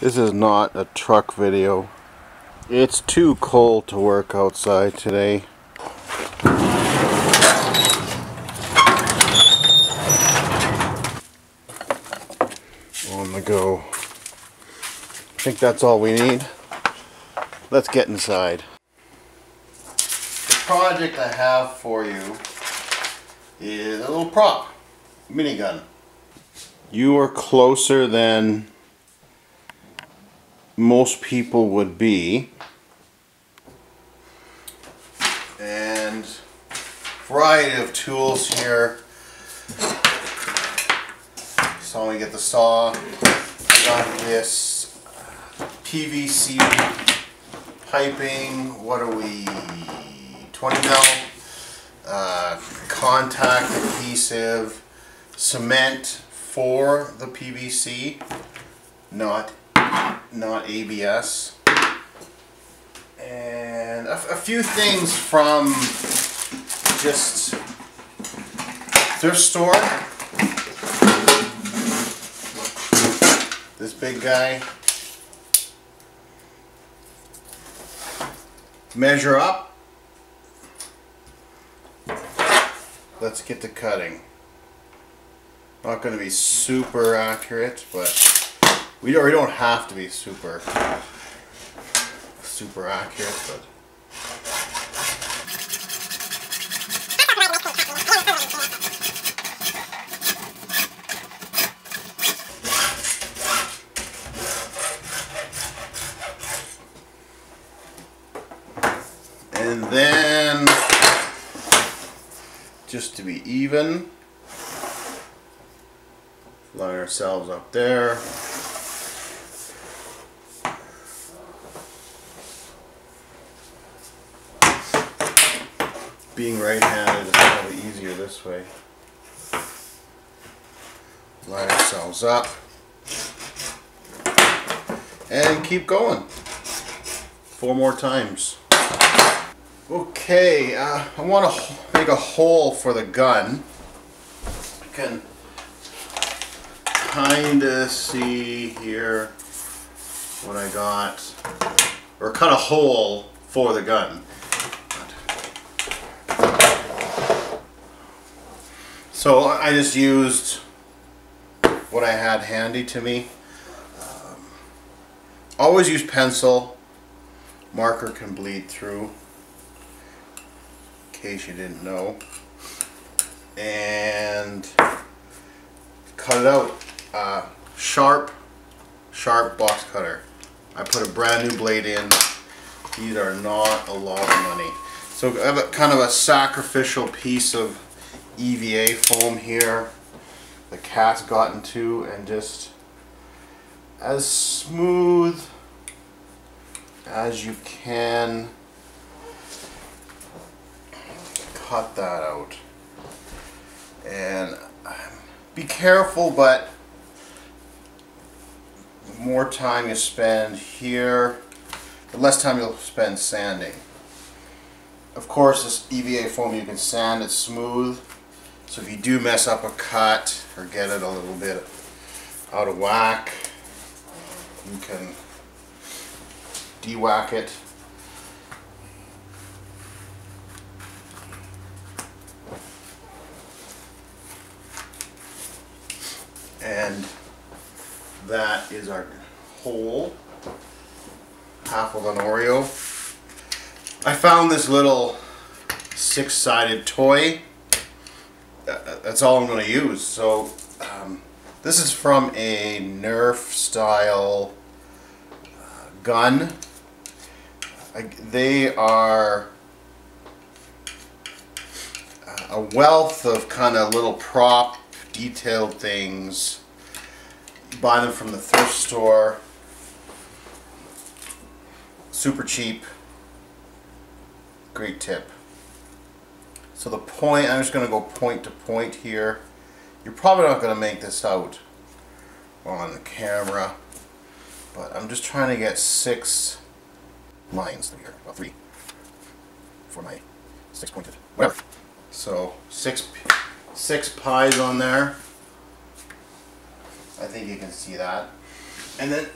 This is not a truck video. It's too cold to work outside today. On the go. I think that's all we need. Let's get inside. The project I have for you is a little prop. Minigun. You are closer than most people would be, and variety of tools here. So I'm going to get the saw. I got this PVC piping. What are we? 20 mil contact adhesive, cement for the PVC, not ABS, and a few things from just thrift store. This big guy, measure up. Let's get to cutting. Not going to be super accurate, but we don't have to be super accurate, but and then just to be even, line ourselves up there. Being right-handed is probably easier this way. Line ourselves up and keep going. 4 more times. Okay, I want to make a hole for the gun. You can kind of see here what I got, or cut a hole for the gun. So I just used what I had handy to me. Always use pencil. Marker can bleed through, in case you didn't know. And cut it out. Sharp box cutter. I put a brand new blade in. These are not a lot of money. So I have a kind of a sacrificial piece of EVA foam here, the cat's gotten to, and just as smooth as you can cut that out. And be careful, but the more time you spend here, the less time you'll spend sanding. Of course, this EVA foam, you can sand it smooth. So if you do mess up a cut or get it a little bit out of whack, you can de-whack it. And that is our hole, half of an Oreo. I found this little 6-sided toy. That's all I'm going to use. So this is from a Nerf style gun. They are a wealth of kind of little prop detailed things. You buy them from the thrift store, super cheap, great tip. So the point, I'm just going to go point to point here. You're probably not going to make this out on the camera, but I'm just trying to get 6 lines here. Well, 3 for my 6 pointed. Whatever. So 6 pies on there. I think you can see that. And then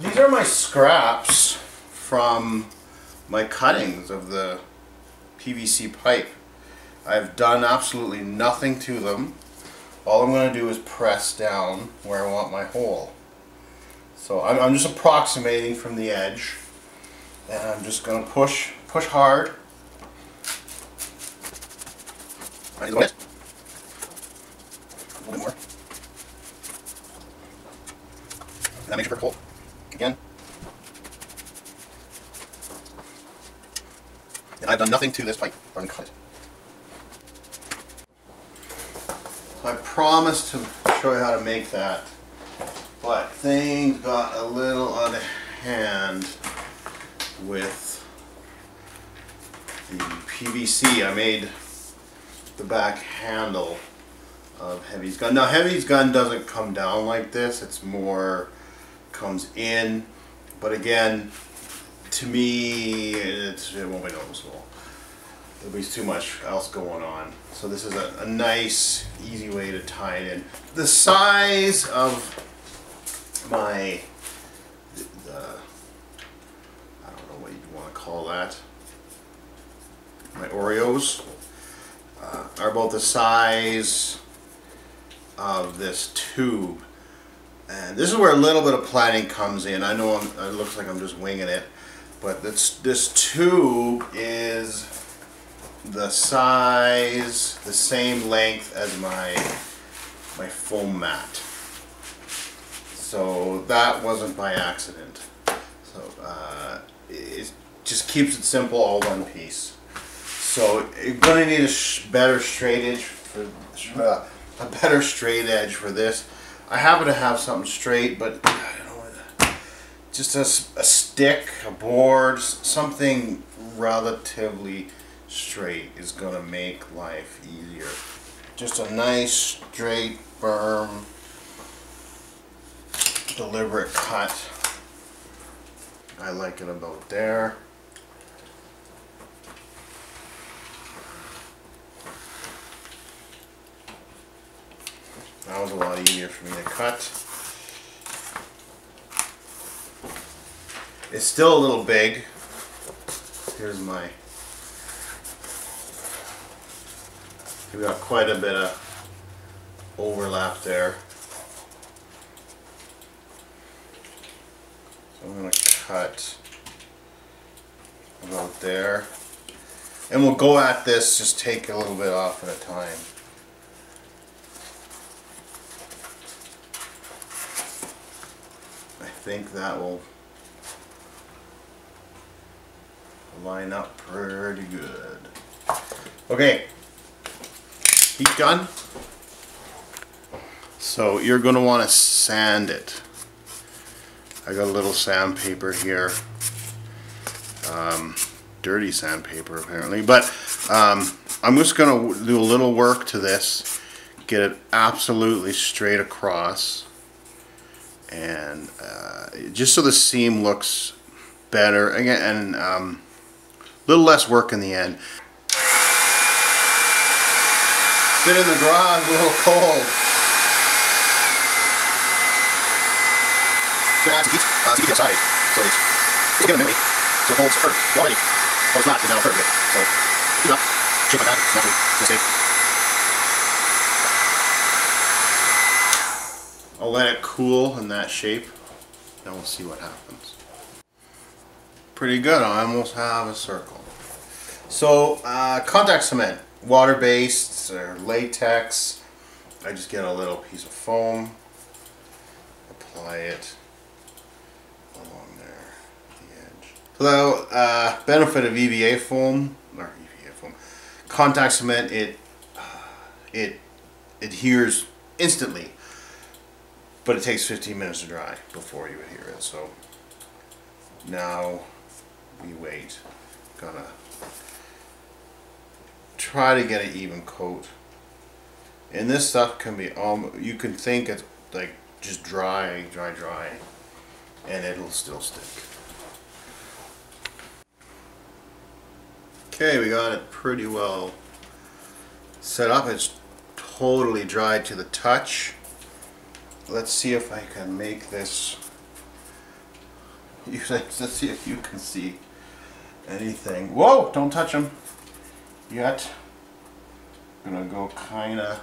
these are my scraps from my cuttings of the PVC pipe. I've done absolutely nothing to them. All I'm going to do is press down where I want my hole. So I'm just approximating from the edge, and I'm just going to push hard. A little bit more. That makes a perfect hole. Again. And I've done nothing to this pipe. I'm gonna cut it. So I promised to show you how to make that, but things got a little out of hand with the PVC. I made the back handle of Heavy's gun. Now Heavy's gun doesn't come down like this, it's more comes in, but again, to me, it won't be noticeable. There'll be too much else going on. So this is a nice, easy way to tie it in. The size of my, I don't know what you want to call that, my Oreos are about the size of this tube. And this is where a little bit of planning comes in. I know it looks like I'm just winging it, but this tube is the size, the same length as my foam mat. So that wasn't by accident. So it just keeps it simple, all one piece. So you're going to need a better straight edge for this. I happen to have something straight, but you know, just a stick, a board, something relatively straight is going to make life easier. Just a nice, straight, firm, deliberate cut. I like it about there. That was a lot easier for me to cut. It's still a little big. Here's my... We've got quite a bit of overlap there. So I'm going to cut about there. And we'll go at this, just take a little bit off at a time. I think that will line up pretty good. Okay, heat gun. So you're going to want to sand it. I got a little sandpaper here, dirty sandpaper apparently, but I'm just going to do a little work to this, get it absolutely straight across. And just so the seam looks better again, and a little less work in the end. Sit in the garage, a little cold. So that's to keep outside, so it's gonna memory, so it holds hurt already. Well, it's not, it's now hurt it. So you know, shit like that, it's nothing, mistake. I'll let it cool in that shape, and we'll see what happens. Pretty good, I almost have a circle. So, contact cement, water-based or latex. I just get a little piece of foam, apply it along there at the edge. So the benefit of EVA foam, contact cement, it adheres instantly. But it takes 15 minutes to dry before you adhere it, so now we wait. Gonna try to get an even coat. And this stuff can be, you can think it's like just dry, and it'll still stick. Okay, we got it pretty well set up. It's totally dry to the touch. Let's see if I can make this Let's see if you can see anything. Whoa! Don't touch them yet. I'm gonna go kinda,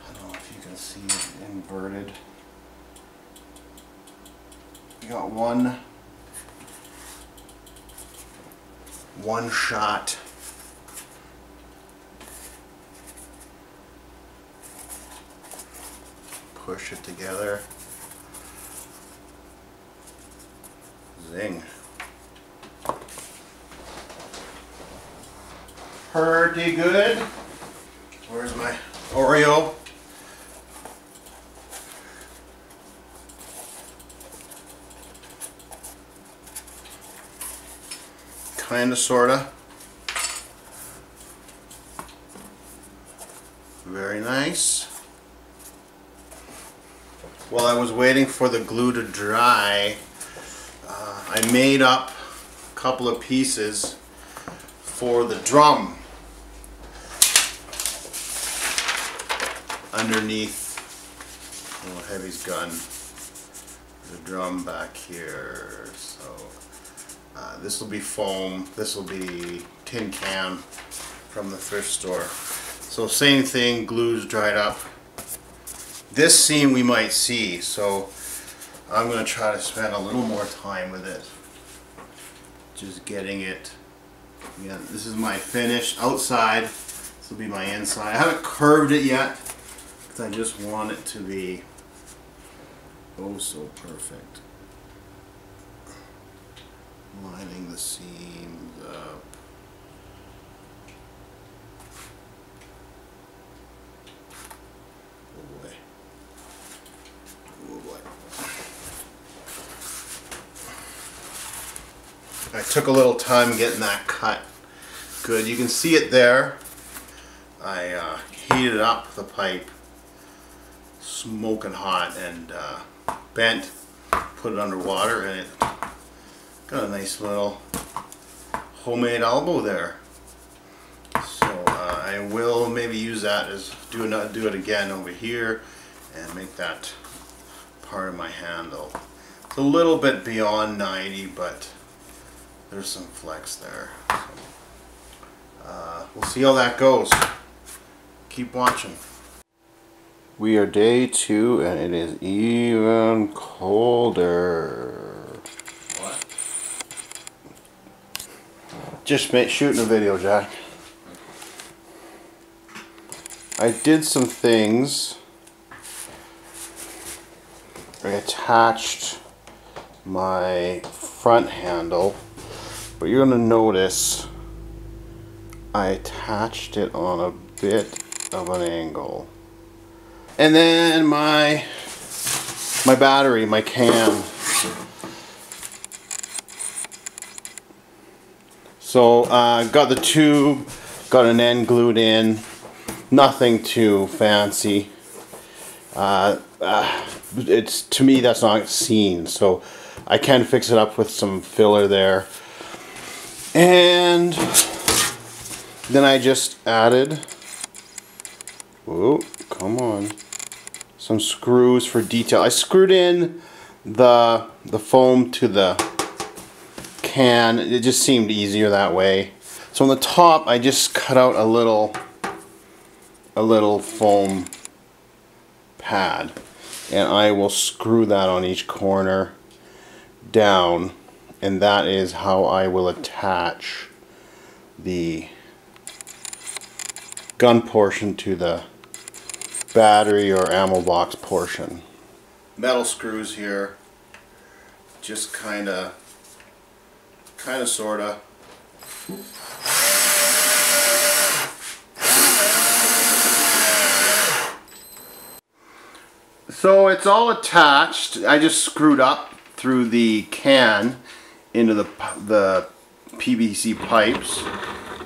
I don't know if you can see it inverted. You got one shot. Push it together. Zing. Pretty good. Where's my Oreo? Kinda, sorta. Very nice. While I was waiting for the glue to dry, I made up a couple of pieces for the drum underneath Heavy's gun. The drum back here. So this will be foam. This will be tin can from the thrift store. So same thing, glue's dried up. This seam we might see, so I'm going to try to spend a little more time with it. Just getting it. Yeah, this is my finish outside. This will be my inside. I haven't curved it yet, because I just want it to be oh so perfect. Lining the seams up. Oh boy. Oh boy. I took a little time getting that cut. Good. You can see it there. I heated up the pipe, smoking hot, and bent, put it under water, and it got a nice little homemade elbow there. So I will maybe use that as do it again over here and make that part of my handle. It's a little bit beyond 90, but there's some flex there. So, we'll see how that goes. Keep watching. We are day 2 and it is even colder. What? Just shooting a video, Jack. I did some things. I attached my front handle, but you're gonna notice I attached it on a bit of an angle. And then my battery, my cam. So got the tube, got an end glued in. Nothing too fancy. It's to me that's not seen, so I can fix it up with some filler there. And then I just added. Whoa, come on. Some screws for detail. I screwed in the foam to the can. It just seemed easier that way. So on the top I just cut out a little foam pad, and I will screw that on each corner down, and that is how I will attach the gun portion to the battery or ammo box portion. Metal screws here, just kinda sorta. So it's all attached. I just screwed up through the can into the PVC pipes.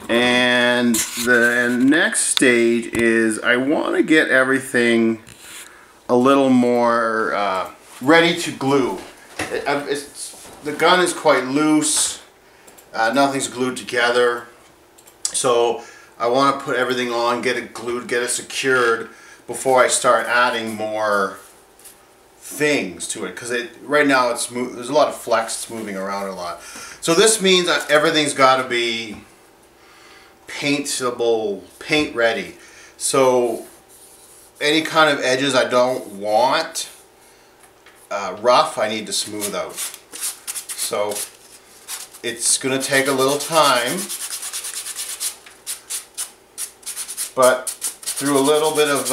And the next stage is I want to get everything a little more ready to glue. The gun is quite loose, nothing's glued together, so I want to put everything on, get it glued, get it secured before I start adding more things to it, because right now it's there's a lot of flex, it's moving around a lot. So this means that everything's got to be paintable, paint ready. So any kind of edges I don't want rough, I need to smooth out. So it's going to take a little time, but through a little bit of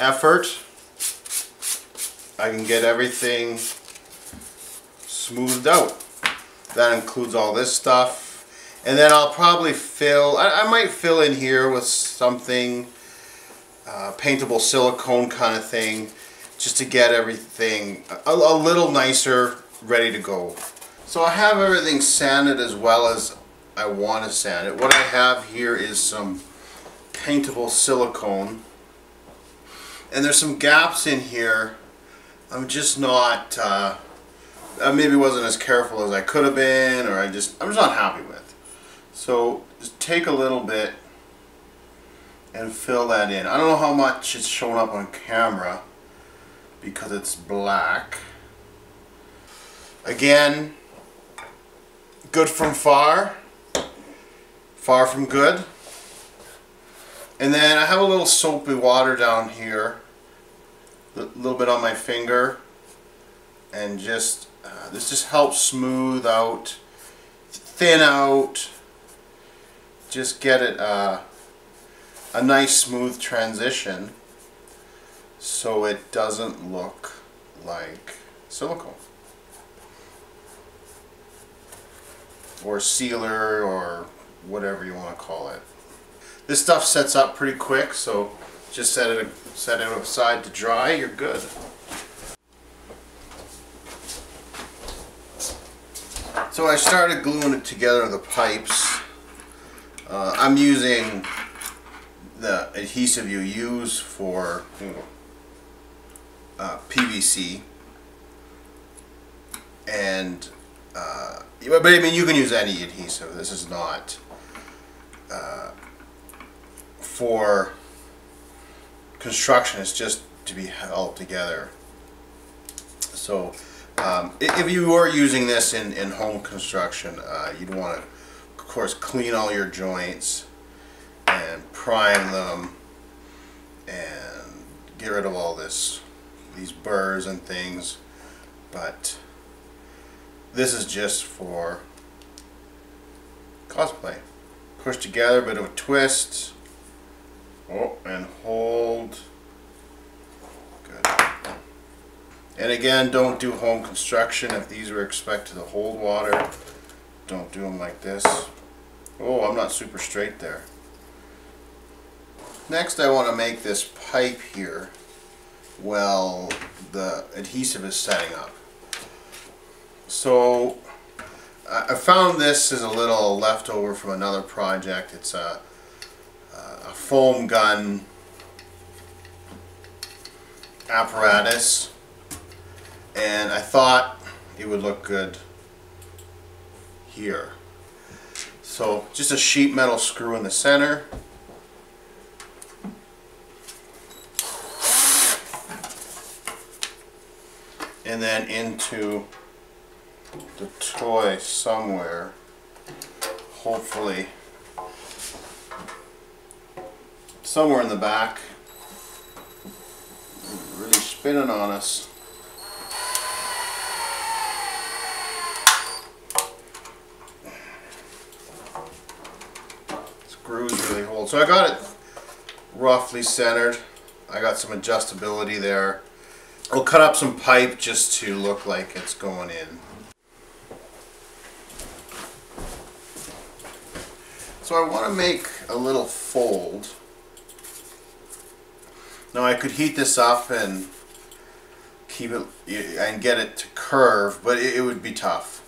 effort, I can get everything smoothed out. That includes all this stuff. And then I'll probably fill, I might fill in here with something, paintable silicone kind of thing, just to get everything a little nicer, ready to go. So I have everything sanded as well as I want to sand it. What I have here is some paintable silicone. And there's some gaps in here. I'm just not, I maybe wasn't as careful as I could have been, or I'm just not happy with. So just take a little bit and fill that in. I don't know how much it's shown up on camera because it's black. Again, good from far, far from good. And then I have a little soapy water down here, a little bit on my finger, and just this just helps smooth out, thin out, just get it a nice smooth transition, so it doesn't look like silicone or sealer or whatever you want to call it. This stuff sets up pretty quick, so just set it aside to dry, you're good. So I started gluing it together, the pipes. I'm using the adhesive you use for PVC, and but I mean, you can use any adhesive. This is not for construction, it's just to be held together. So if you are using this in home construction, you'd want to, of course, clean all your joints and prime them and get rid of all these burrs and things, but this is just for cosplay. Push together, a bit of a twist. Oh, and hold. Good. And again, don't do home construction if these were expected to hold water. Don't do them like this. Oh, I'm not super straight there. Next, I want to make this pipe here while the adhesive is setting up. So I found this is a little leftover from another project. It's a foam gun apparatus, and I thought it would look good here. So just a sheet metal screw in the center, and then into the toy somewhere, hopefully somewhere in the back. Really spinning on us. Screws really hold. So I got it roughly centered. I got some adjustability there. I'll cut up some pipe just to look like it's going in. So I want to make a little fold. Now I could heat this up and keep it and get it to curve, but it would be tough.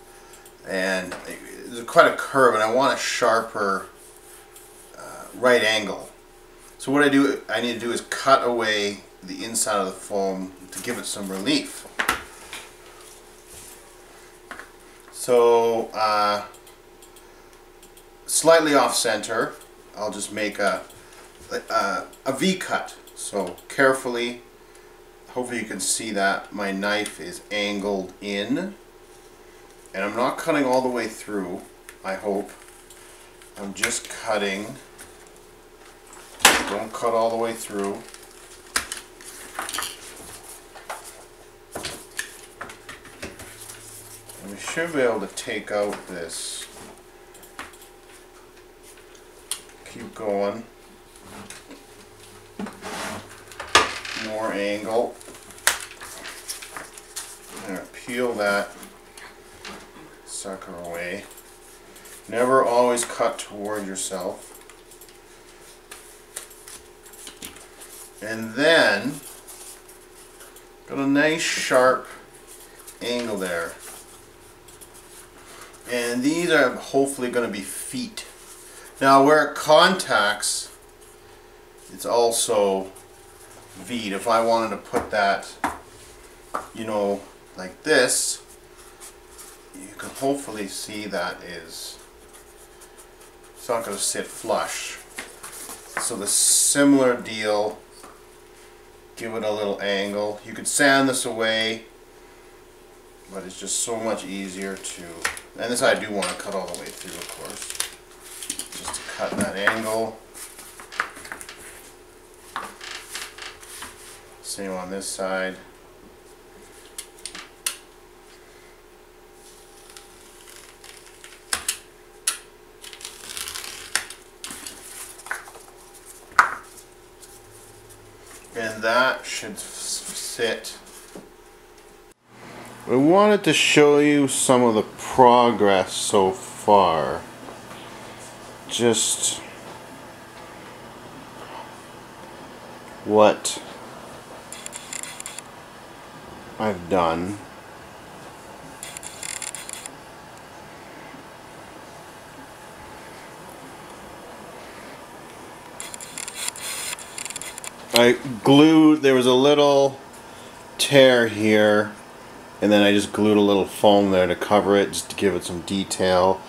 And there's quite a curve, and I want a sharper right angle. So what I need to do is cut away the inside of the foam to give it some relief. So slightly off center, I'll just make a V cut. So carefully hopefully you can see that my knife is angled in, and I'm not cutting all the way through, I hope. I'm just cutting, don't cut all the way through. And we should be able to take out this, keep going, more angle, I'm going to peel that sucker away. Never always cut toward yourself. And then, got a nice sharp angle there. And these are hopefully going to be feet. Now where it contacts, it's also V'd. If I wanted to put that, you know, like this, you can hopefully see that is, it's not going to sit flush. So the similar deal, give it a little angle. You could sand this away, but it's just so much easier to, and this I do want to cut all the way through, of course, just to cut that angle. Same on this side. And that should sit. I wanted to show you some of the progress so far. Just what I've done. I glued, there was a little tear here, and then I just glued a little foam there to cover it, just to give it some detail.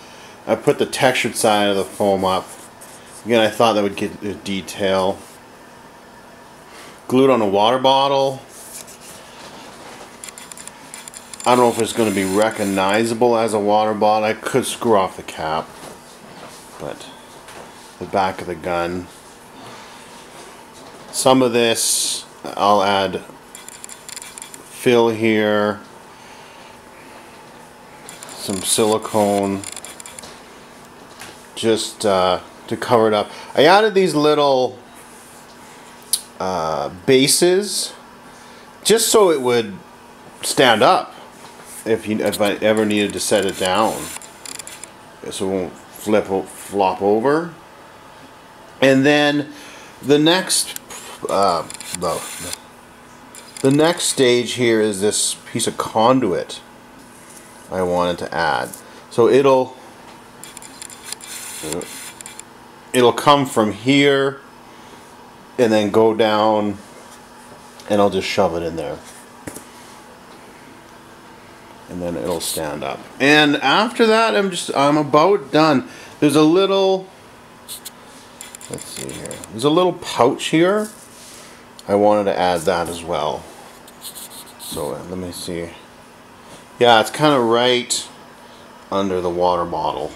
I put the textured side of the foam up. Again, I thought that would get the detail. Glued on a water bottle. I don't know if it's going to be recognizable as a water bottle. I could screw off the cap, but the back of the gun. Some of this I'll add fill here, some silicone, just to cover it up. I added these little bases just so it would stand up. If I ever needed to set it down, so it won't flop over. And then the next stage here is this piece of conduit I wanted to add. So it'll come from here and then go down, and I'll just shove it in there. And then it'll stand up. And after that, I'm about done. There's a little, let's see here. There's a little pouch here. I wanted to add that as well. So let me see. Yeah, it's kind of right under the water bottle.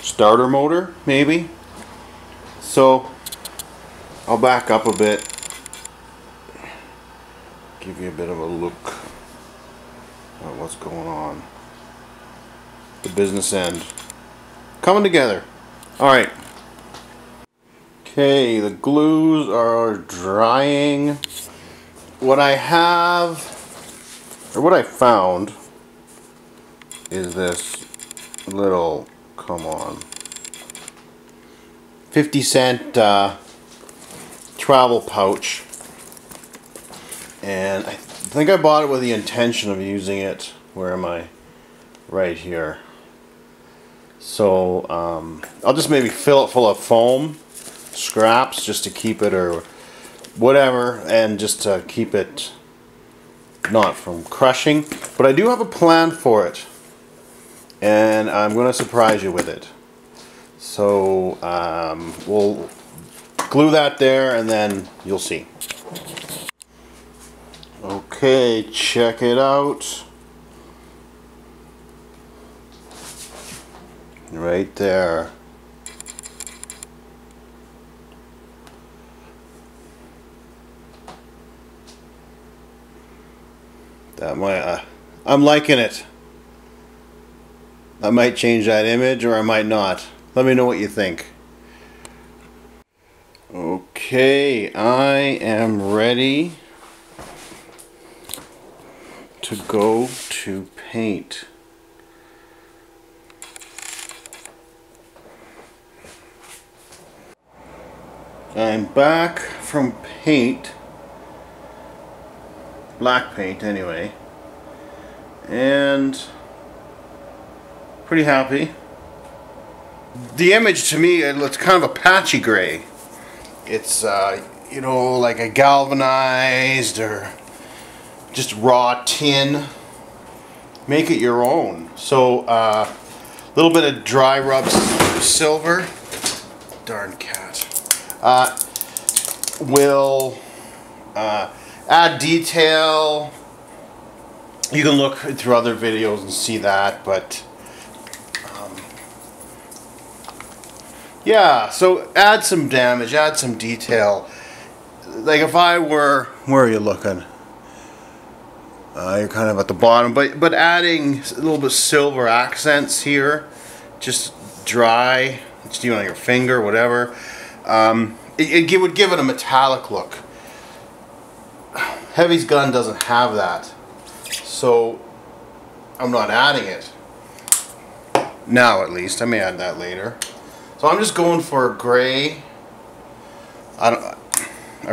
Starter motor, maybe. So I'll back up a bit. Give you a bit of a look at what's going on. The business end. Coming together. Alright. Okay, the glues are drying. What I have, or what I found, is this little, come on, 50-cent travel pouch. And I think I bought it with the intention of using it, where am I? Right here. So I'll just maybe fill it full of foam, scraps, just to keep it or whatever, and just to keep it not from crushing. But I do have a plan for it, and I'm going to surprise you with it. So we'll glue that there and then you'll see. Okay, check it out. Right there. That might, I'm liking it. I might change that image or I might not. Let me know what you think. Okay, I am ready to go to paint. I'm back from paint, black paint anyway, and pretty happy. The image to me, it looks kind of a patchy gray. It's you know, like a galvanized or just raw tin. Make it your own. So a little bit of dry rub silver, darn cat, will add detail. You can look through other videos and see that, but yeah, so add some damage, add some detail. Like if I were, where are you looking? You're kind of at the bottom, but adding a little bit of silver accents here, just dry, just even on your finger, whatever. It would give it a metallic look. Heavy's gun doesn't have that, so I'm not adding it. Now at least, I may add that later. So I'm just going for a gray. I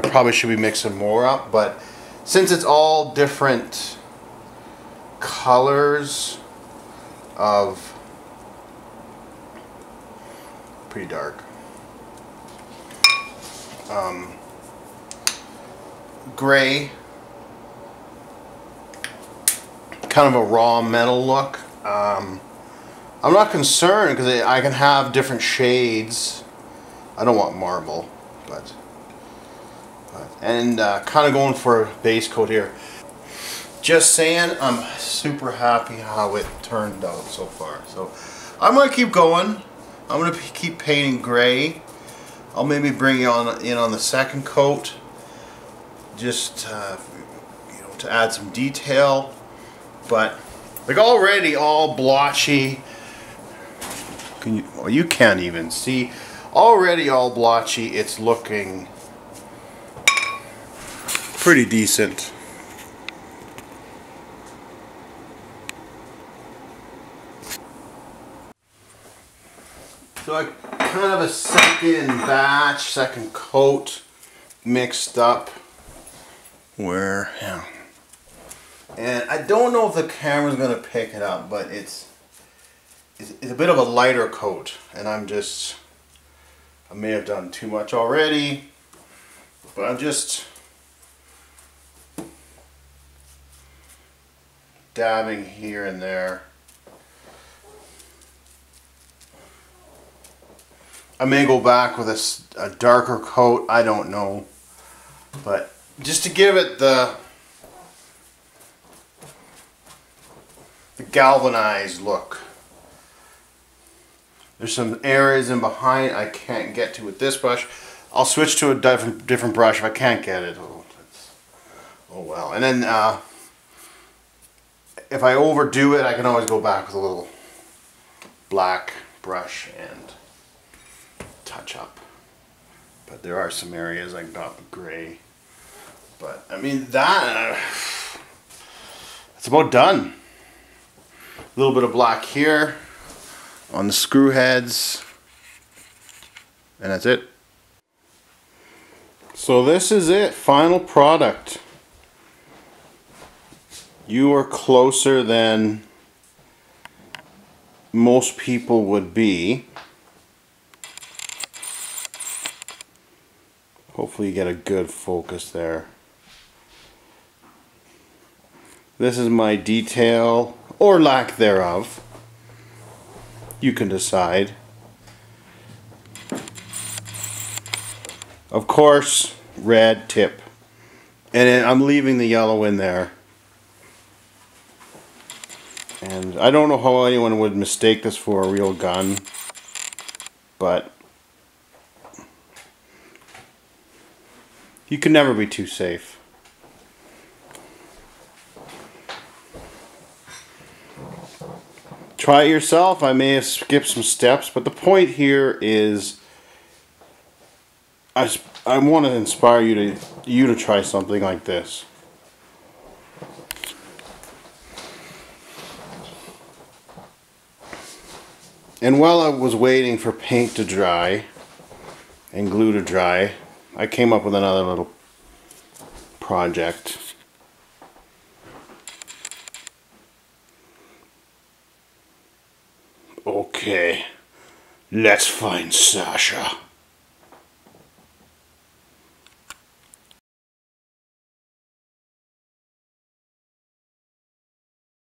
probably should be mixing more up, but since it's all different colors of, pretty dark, gray, kind of a raw metal look. I'm not concerned because I can have different shades. I don't want marble, but and kind of going for a base coat here. Just saying, I'm super happy how it turned out so far. So I'm gonna keep going. I'm gonna keep painting gray. I'll maybe bring you in on the second coat, just you know, to add some detail. But like already all blotchy. Can you, well, you can't even see, already all blotchy, it's looking pretty decent. So I kind of a second batch, second coat mixed up where, yeah. And I don't know if the camera's gonna pick it up, but it's a bit of a lighter coat, and I'm just, I may have done too much already, but I'm just dabbing here and there. I may go back with a darker coat, I don't know, but just to give it the galvanized look. There's some areas in behind I can't get to with this brush. I'll switch to a different brush if I can't get it. Oh well. And then if I overdo it, I can always go back with a little black brush and touch up. But there are some areas I got gray. But I mean that, it's about done. A little bit of black here on the screw heads, and that's it. So this is it, final product. You are closer than most people would be. Hopefully you get a good focus there. This is my detail, or lack thereof. You can decide. Of course, red tip. And then I'm leaving the yellow in there. And I don't know how anyone would mistake this for a real gun, but you can never be too safe. Try it yourself. I may have skipped some steps, but the point here is I want to inspire you to try something like this. And while I was waiting for paint to dry and glue to dry, I came up with another little project. Okay, let's find Sasha.